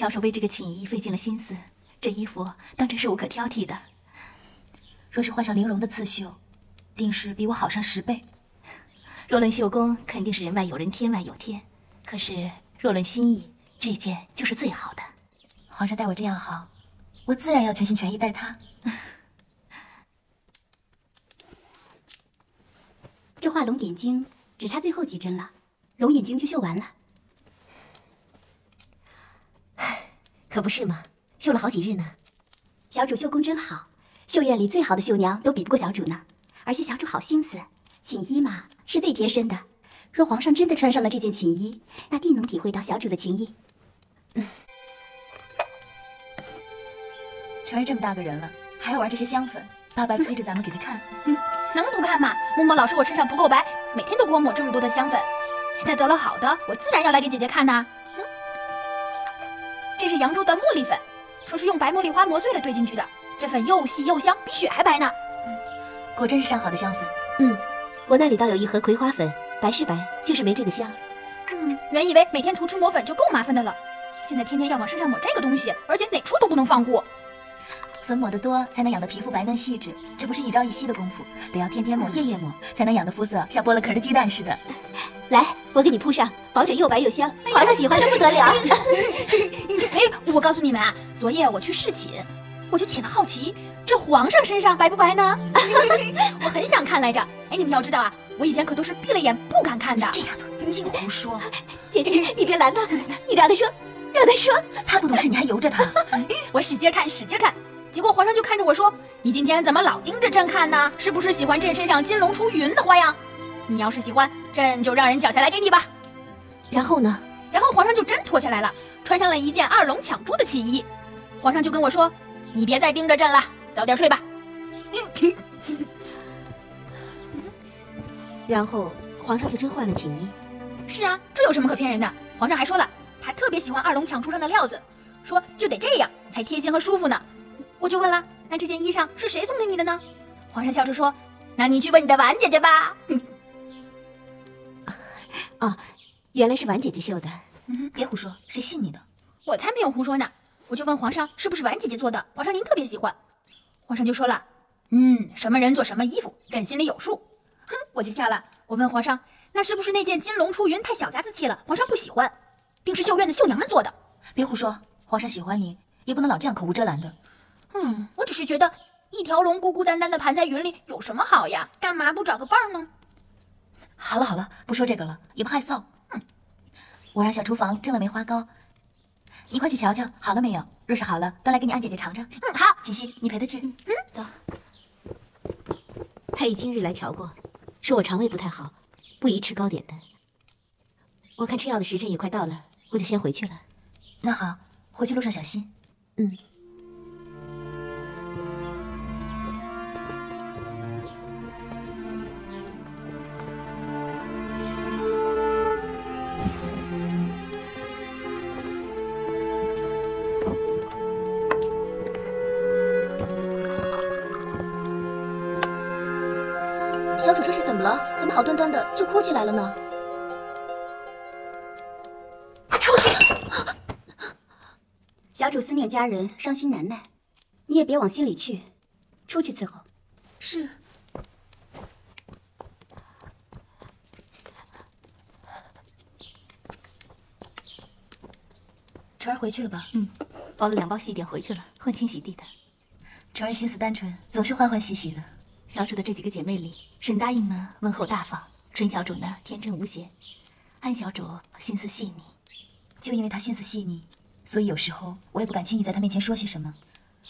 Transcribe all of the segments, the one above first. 小手为这个锦衣费尽了心思，这衣服当真是无可挑剔的。若是换上玲珑的刺绣，定是比我好上10倍。若论绣工，肯定是人外有人，天外有天。可是若论心意，这件就是最好的。皇上待我这样好，我自然要全心全意待他。这画龙点睛，只差最后几针了，龙眼睛就绣完了。 可不是嘛，绣了好几日呢。小主绣工真好，绣院里最好的绣娘都比不过小主呢。而且小主好心思，锦衣嘛是最贴身的。若皇上真的穿上了这件锦衣，那定能体会到小主的情意。全儿这么大个人了，还要玩这些香粉？爸爸催着咱们给他看。能不看吗？嬷嬷老说我身上不够白，每天都给我抹这么多的香粉。现在得了好的，我自然要来给姐姐看呐。 这是扬州的茉莉粉，说是用白茉莉花磨碎了兑进去的。这粉又细又香，比雪还白呢。果真是上好的香粉。我那里倒有一盒葵花粉，白是白，就是没这个香。原以为每天涂脂抹粉就够麻烦的了，现在天天要往身上抹这个东西，而且哪处都不能放过。粉抹得多才能养得皮肤白嫩细致，这不是一朝一夕的功夫，得要天天抹、夜夜抹，才能养得肤色像剥了壳的鸡蛋似的。来，我给你铺上，保准又白又香，皇上喜欢的不得了。 我告诉你们啊，昨夜我去侍寝，我就起了好奇，这皇上身上白不白呢？我很想看来着。哎，你们要知道啊，我以前可都是闭了眼不敢看的。这丫头，你净胡说！姐姐，你别拦他，你让他说，让他说，他不懂事你还由着他。我使劲看，使劲看，结果皇上就看着我说：“你今天怎么老盯着朕看呢？是不是喜欢朕身上金龙出云的花样？你要是喜欢，朕就让人绞下来给你吧。”然后呢？然后皇上就真脱下来了。 穿上了一件二龙抢珠的锦衣，皇上就跟我说：“你别再盯着朕了，早点睡吧。”然后皇上就真换了锦衣。是啊，这有什么可骗人的？皇上还说了，他特别喜欢二龙抢珠上的料子，说就得这样才贴心和舒服呢。我就问了，那这件衣裳是谁送给你的呢？皇上笑着说：“那你去问你的婉姐姐吧。”哦，原来是婉姐姐绣的。 别胡说，谁信你的？我才没有胡说呢！我就问皇上是不是婉姐姐做的，皇上您特别喜欢。皇上就说了，什么人做什么衣服，朕心里有数。哼，我就下了。我问皇上，那是不是那件金龙出云太小家子气了，皇上不喜欢，定是绣院的绣娘们做的。别胡说，皇上喜欢你，也不能老这样口无遮拦的。我只是觉得一条龙孤孤单单的盘在云里有什么好呀？干嘛不找个伴儿呢？好了好了，不说这个了，也不害臊。 我让小厨房蒸了梅花糕，你快去瞧瞧好了没有？若是好了，端来给你安姐姐尝尝。好，锦溪，你陪她去。走。太医今日来瞧过，说我肠胃不太好，不宜吃糕点的。我看吃药的时辰也快到了，我就先回去了。那好，回去路上小心。小主这是怎么了？怎么好端端的就哭起来了呢？出去！小主思念家人，伤心难耐，你也别往心里去，出去伺候。是。晨儿回去了吧？包了2包西点回去了，欢天喜地的。晨儿心思单纯，总是欢欢喜喜的。 小主的这几个姐妹里，沈答应呢温厚大方，春小主呢天真无邪，安小主心思细腻。就因为她心思细腻，所以有时候我也不敢轻易在她面前说些什么。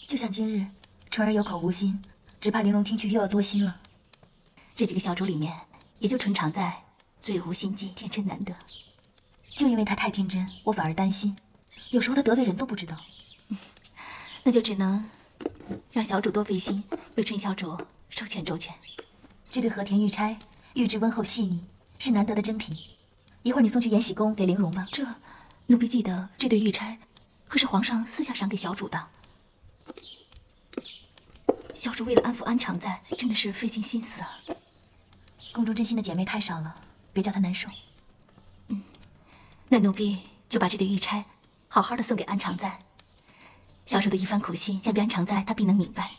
就像今日，纯儿有口无心，只怕玲珑听去又要多心了。这几个小主里面，也就纯常在最无心机，天真难得。就因为她太天真，我反而担心，有时候她得罪人都不知道。那就只能让小主多费心，为纯小主。 周全周全，这对和田玉钗玉质温厚细腻，是难得的珍品。一会儿你送去延禧宫给玲珑吧。这，奴婢记得这对玉钗可是皇上私下赏给小主的。小主为了安抚安常在，真的是费尽心思啊。宫中真心的姐妹太少了，别叫她难受。那奴婢就把这对玉钗好好的送给安常在。小主的一番苦心，想必安常在他必能明白。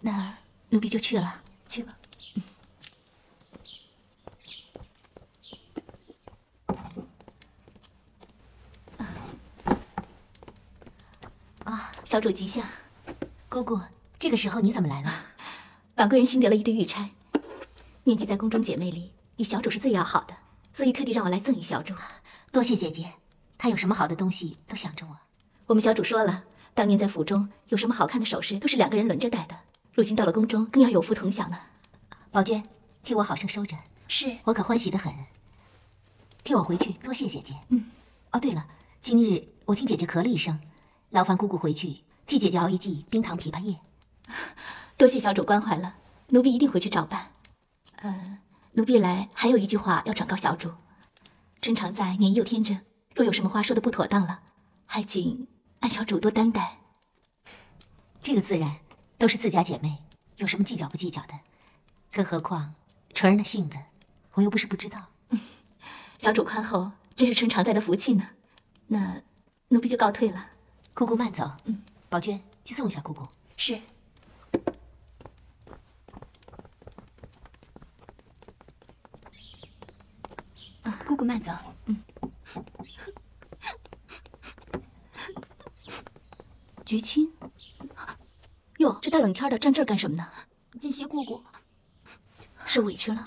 那奴婢就去了，去吧。 小主吉祥，姑姑，这个时候你怎么来了？婉贵人新得了一堆玉钗，念及在宫中姐妹里，以小主是最要好的，所以特地让我来赠与小主。多谢姐姐，她有什么好的东西都想着我。我们小主说了，当年在府中有什么好看的首饰，都是两个人轮着戴的，如今到了宫中，更要有福同享了。宝娟，替我好生收着，是我可欢喜的很。替我回去，多谢姐姐。嗯。哦，对了，今日我听姐姐咳了一声。 劳烦姑姑回去替姐姐熬一剂冰糖枇杷叶，多谢小主关怀了，奴婢一定回去照办。奴婢来还有一句话要转告小主：春常在年幼天真，若有什么话说的不妥当了，还请安小主多担待。这个自然都是自家姐妹，有什么计较不计较的？更何况纯儿的性子，我又不是不知道。小主宽厚，真是春常在的福气呢。那奴婢就告退了。 姑姑慢走，嗯，宝娟去送一下姑姑。是。啊，姑姑慢走，嗯。菊青，哟，这大冷天的站这儿干什么呢？锦汐姑姑，受委屈了？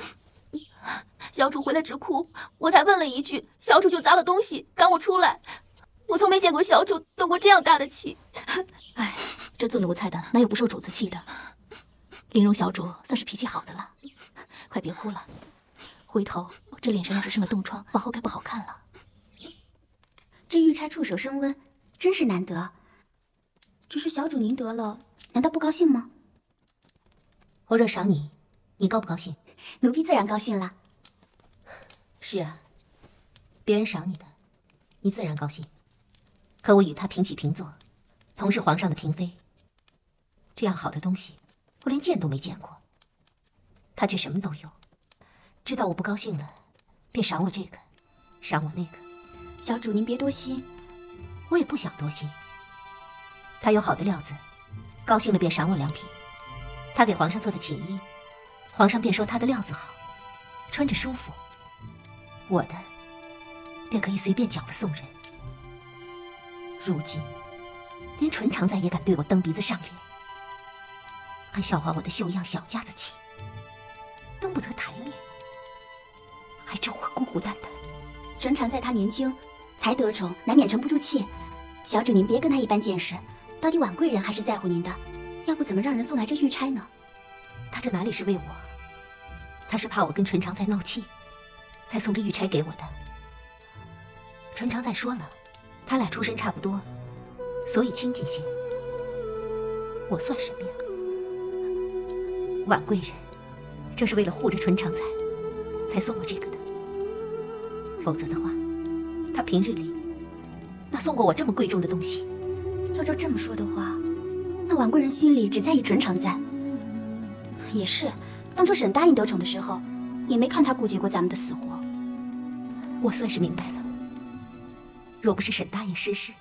小主回来直哭，我才问了一句，小主就砸了东西，赶我出来。 我从没见过小主动过这样大的气，哎，这做奴才的哪有不受主子气的？玲珑小主算是脾气好的了，快别哭了，回头我这脸上要是生了冻疮，往后该不好看了。这玉钗触手升温，真是难得。只是小主您得了，难道不高兴吗？我若赏你，你高不高兴？奴婢自然高兴了。是啊，别人赏你的，你自然高兴。 可我与他平起平坐，同是皇上的嫔妃。这样好的东西，我连见都没见过。他却什么都有。知道我不高兴了，便赏我这个，赏我那个。小主您别多心，我也不想多心。他有好的料子，高兴了便赏我2匹。他给皇上做的锦衣，皇上便说他的料子好，穿着舒服。我的，便可以随便缴了送人。 如今，连纯常在也敢对我蹬鼻子上脸，还笑话我的秀样小家子气，登不得台面，还咒我孤孤单单。纯常在他年轻，才得宠，难免沉不住气。小主您别跟他一般见识，到底婉贵人还是在乎您的，要不怎么让人送来这玉钗呢？他这哪里是为我，他是怕我跟纯常在闹气，才送这玉钗给我的。纯常在说了。 他俩出身差不多，所以亲近些。我算什么呀？婉贵人正是为了护着纯常在，才送我这个的。否则的话，他平日里哪送过我这么贵重的东西？要照这么说的话，那婉贵人心里只在意纯常在。也是，当初沈答应得宠的时候，也没看他顾及过咱们的死活。我算是明白了。 若不是沈大爷失势，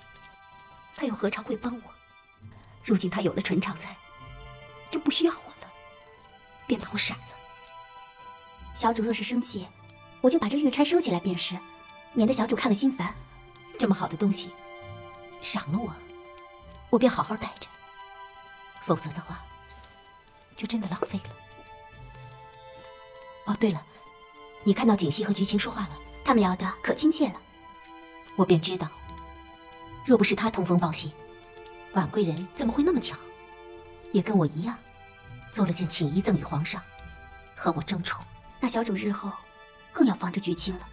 他又何尝会帮我？如今他有了纯常在，就不需要我了，便把我闪了。小主若是生气，我就把这玉钗收起来便是，免得小主看了心烦。这么好的东西，赏了我，我便好好待着；否则的话，就真的浪费了。哦，对了，你看到锦汐和菊青说话了，他们聊得可亲切了。 我便知道，若不是他通风报信，婉贵人怎么会那么巧，也跟我一样，做了件锦衣赠与皇上，和我争宠。那小主日后更要防着菊青了。